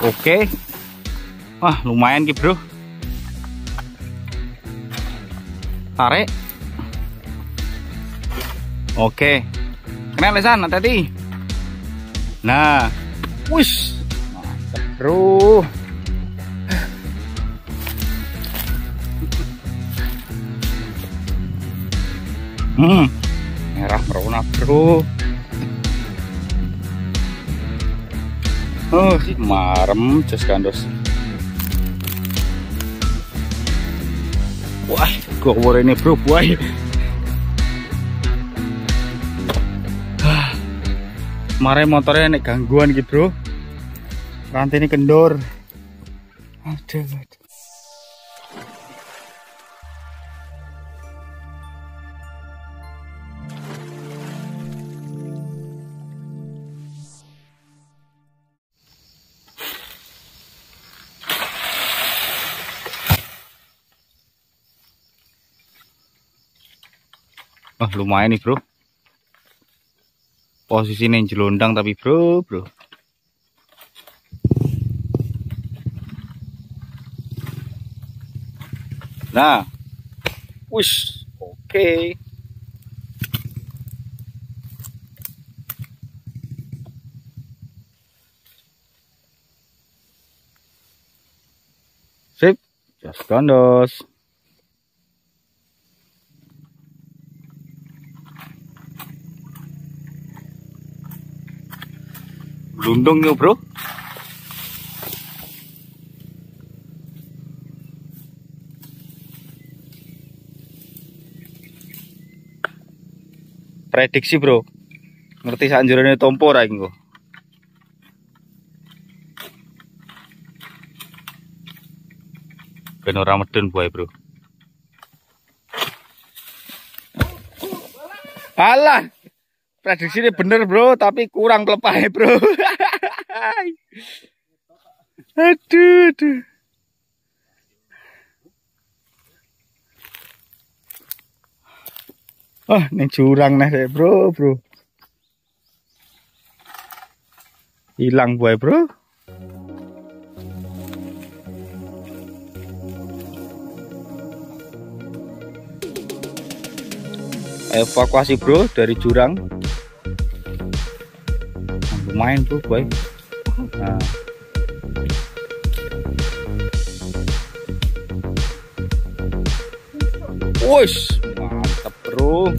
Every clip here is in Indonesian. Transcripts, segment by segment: Oke. Wah, lumayan ki, Bro. Tarik. Oke. Kena lesan, hati-hati. Nah. Wush. Mantap, Bro. Merah merona, Bro. Oh, marem jos gandos. Wah, kok warene, Bro, buah. Mare motornya nek gangguan iki, Bro. Rantene kendor. Aduh. Oh, lumayan nih, Bro. Posisinya yang jelondang tapi, Bro. Nah. Wush, oke. Sip, just gandos. Blundung yo, Bro. Prediksi, Bro. Ngerti sak njurone tompo ra iki, Bro. Ben ora medun buahe, Bro. Alah. Prediksi ini bener, Bro, tapi kurang pelepahnya, Bro. Aduh. Oh, ini jurang nih, Bro. Hilang buaya, Bro. Evakuasi, Bro, dari jurang. Lumayan, Bro, baik. Nah. Wush, mantap, Bro.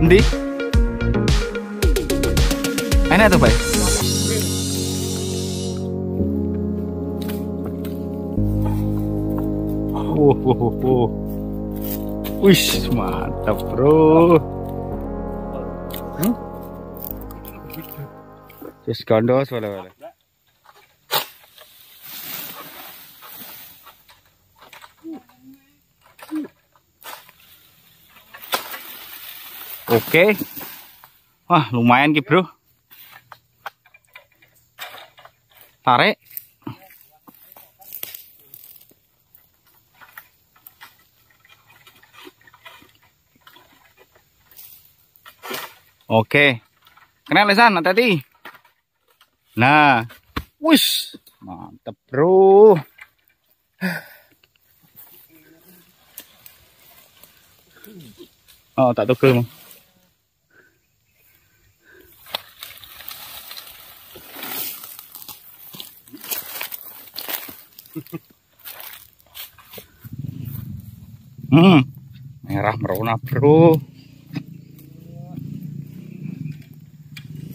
Endi? Enak tuh, baik. Wih, mantap, Bro. Just gandos wala-wala. Oke. Wah, lumayan ki, Bro. Tarik. Oke. Kena lesan, hati-hati. Nah. Wush, mantap, Bro. Oh, tak togel. Merah merona, Bro.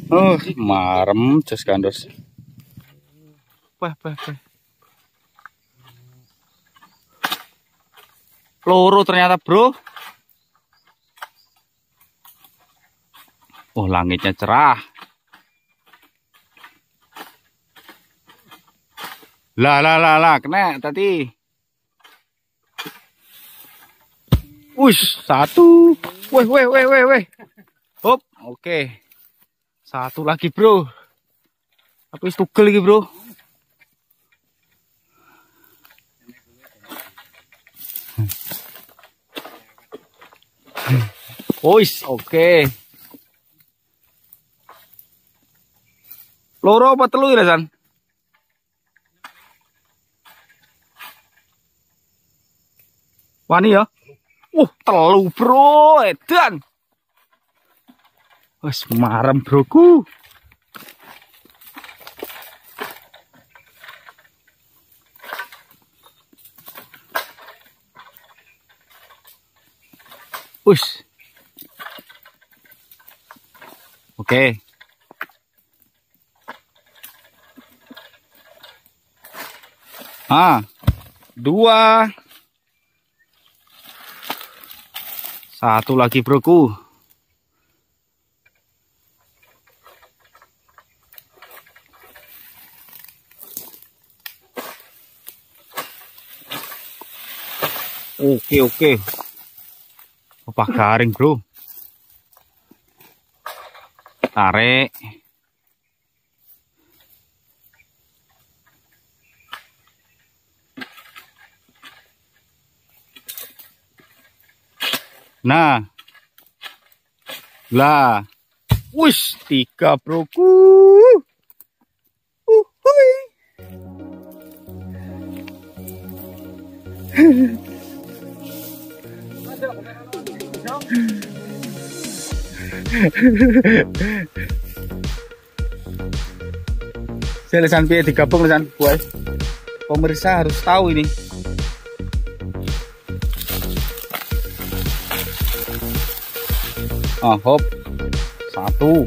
Oh, marem jos gandos. Wah. Loro ternyata, Bro. Oh, langitnya cerah. Lah, kena tadi. Wush, satu. Weh. Hop, oke. Satu lagi, Bro. Tapi tugel iki, Bro. Wis, oke. Loro apa telu ya, San? Wani ya? Telu, bro, edan. Wis marem, broku. Wis. Oke. Dua. Satu lagi, broku. Oke. Opak garing, bro. Tarik. Nah. Lah. Wush, 3, broku. Uhuy. Selesan piye digabung lesan buah. Pemirsa harus tahu ini. Hop. 1.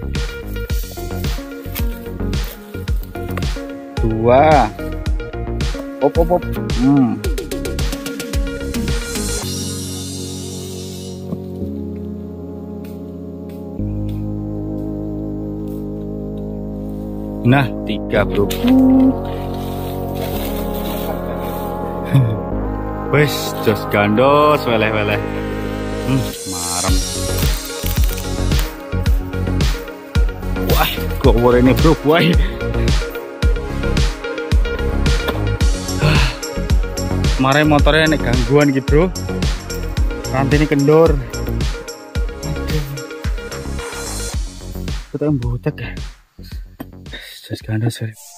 2. Hop. Nah, 3, bro. Wes, jos gandos weleh-weleh. Marem. Wah, kok warene, bro, wah. Mare motornya nek gangguan iki, bro. Rantine kendor. Aduh. Kita mbotek. Just kind of sorry.